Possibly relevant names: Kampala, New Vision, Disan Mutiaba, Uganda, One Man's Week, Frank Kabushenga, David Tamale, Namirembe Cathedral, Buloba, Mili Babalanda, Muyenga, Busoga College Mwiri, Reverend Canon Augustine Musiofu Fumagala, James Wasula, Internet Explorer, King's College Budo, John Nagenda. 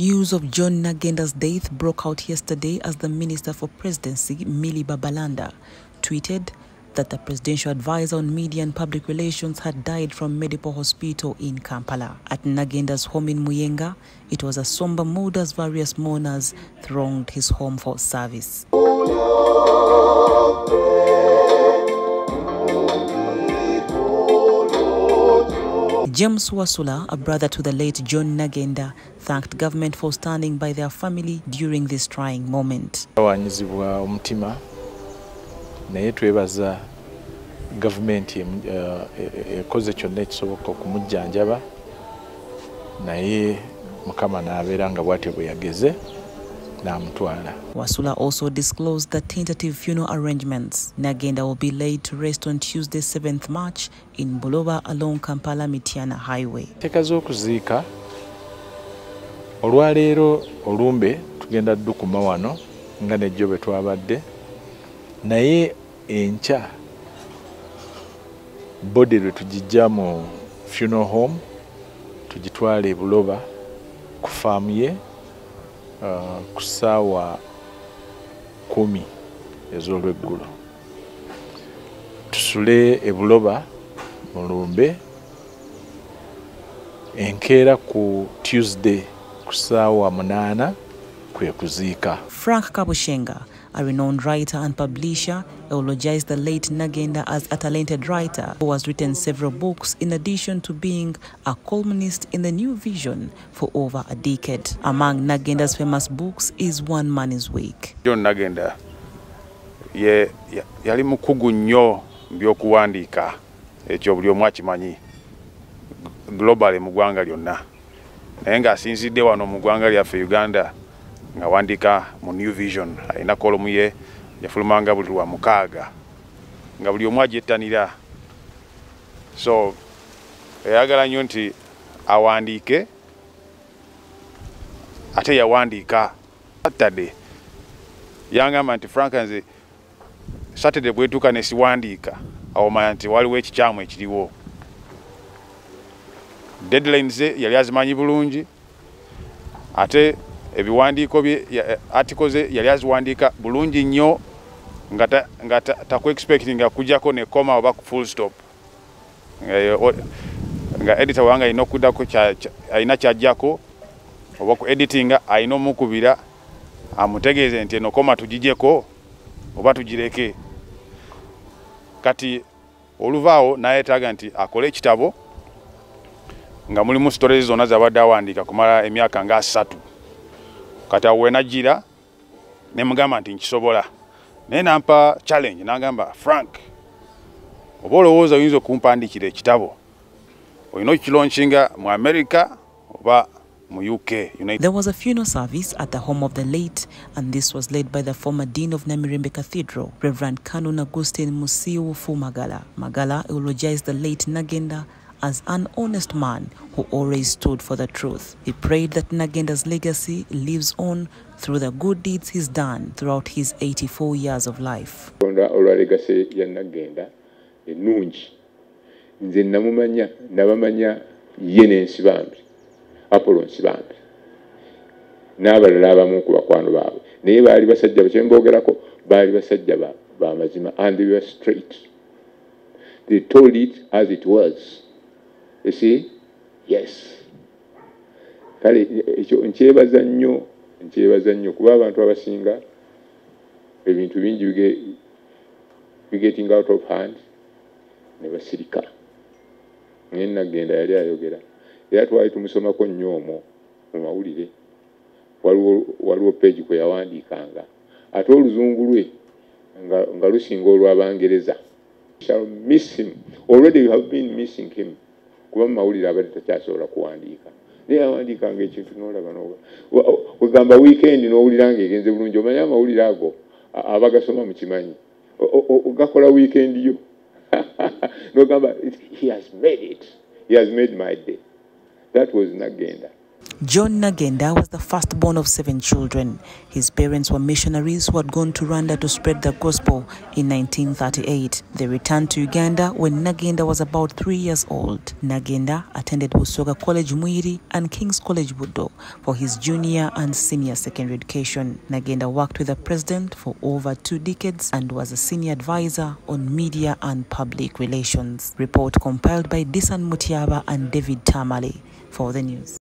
News of John Nagenda's death broke out yesterday as the Minister for Presidency, Mili Babalanda, tweeted that the presidential advisor on media and public relations had died from Medical Hospital in Kampala. At Nagenda's home in Muyenga, it was a somber mood as various mourners thronged his home for service. James Wasula, a brother to the late John Nagenda, thanked government for standing by their family during this trying moment. Naye twebaza government ekoze kyonna ekisoboka okumujjanjaba naye mukama n'abeera nga bw'atyo bwe yageze n'amutwala. Wasula also disclosed the tentative funeral arrangements. Nagenda will be laid to rest on Tuesday 7th March in Buloba along Kampala Mitiana Highway. Enteekateeka z'okuziika olwaleero olumbe tugenda ddukuma wano nga n'ejjo bwe twabadde. Naye encha body lwetujijja mu funeral home tujitwale Buloba ku farm ye ku ssaawa 10 ez'olweggulo tusule Buloba mu Lumbe enkeera ku Tuesday ku ssaawa 8 kwe kuziika. Frank Kabushenga, a renowned writer and publisher, eulogized the late Nagenda as a talented writer who has written several books in addition to being a columnist in the New Vision for over a decade. Among Nagenda's famous books is One Man's Week. John Nagenda yali mukugu nnyo byokuwandiika ekyo buli omu akimanyi globally mu ggwanga lyonna naye ng'asinzidde wano mu ggwanga lyaffe Uganda nga wandika mu New Vision alina kolomu ye yafulumanga buli lwa mukaaga nga buli omu agyetanira so eyagala nnyo nti awandiike ate yawandiika. Saturday yangamba nti Franka nze Saturday bwetuuka ne siwandiika awomanya nti waliwo ekikyamu ekiriwo deadline ze yali azimanyi bulungi ate ebiwandiiko bye atikoze yali aziwandiika bulungi nnyo nga takuexpectinga kujjako ne koma oba ku full stop nga editor wanga alina okuddako alina kyajjako oba ku editinga alina omukubira amutegeeze nti eno koma tugijeko oba tugireke kati oluvaawo nayetaaga nti akole ekitabo nga mulimu stories zonna zabadde awandiika kumala emyaka nga 3 kati awenajira ne mugamba nti nkisobola naye nampa challenge nagamba Frank oba olowooza oyinza okumpandikira ekitabo olina okukilonshinga mu America oba mu UK. There was a funeral service at the home of the late, and this was led by the former dean of Namirembe Cathedral, Reverend Canon Augustine Musiofu Fumagala. Magala eulogized the late Nagenda as an honest man who always stood for the truth. He prayed that Nagenda's legacy lives on through the good deeds he's done throughout his 84 years of life. Legacy ya Nagenda enungi nze namumanya nabamanya yene nsibambi Apollo nsibambi n'abalala abamu ku bakwano baabwe naye baali basajja kyemboogerako baali basajja ba mazima and they were straight. They told it as it was. You see? Yes. Kale ekyo nchebaza nnyo kuba abantu abasinga ebintu bingi getting out of hand ne basirika. Nagenda yali ayogera. Era twali tumusomako nnyo omwo mu mawulire. Waliwo page kwe yawandiikanga. Ate oluzungu lwe nga lusinga olw'Abangereza. Shall miss him. Already you have been missing him. Kuba mawulire abadde takyasobola kuwandiika naye awandiikanga ekintu n'olaba n'oba ogamba wiikendi n'owuliranga egenze bulungi omanye amawulire ago abagasoma mu kimanyi ogakola wiikendi yo n'ogamba he has made my day. That was Nagenda. John Nagenda was the firstborn of 7 children. His parents were missionaries who had gone to Rwanda to spread the gospel in 1938. They returned to Uganda when Nagenda was about 3 years old. Nagenda attended Busoga College Mwiri and King's College Budo for his junior and senior secondary education. Nagenda worked with the president for over 2 decades and was a senior advisor on media and public relations. Report compiled by Disan Mutiaba and David Tamale for the news.